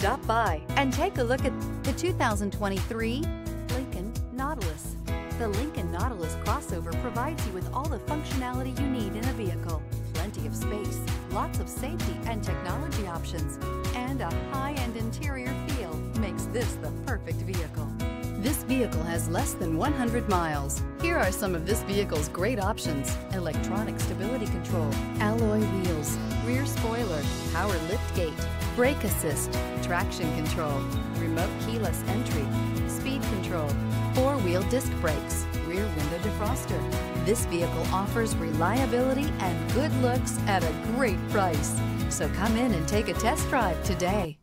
Stop by and take a look at the 2023 Lincoln Nautilus. The Lincoln Nautilus crossover provides you with all the functionality you need in a vehicle. Plenty of space, lots of safety and technology options, and a high-end interior feel makes this the perfect vehicle. This vehicle has less than 100 miles. Here are some of this vehicle's great options: electronic stability control, alloy wheels, rear spoiler, power liftgate, brake assist, traction control, remote keyless entry, speed control, four-wheel disc brakes, rear window defroster. This vehicle offers reliability and good looks at a great price. So come in and take a test drive today.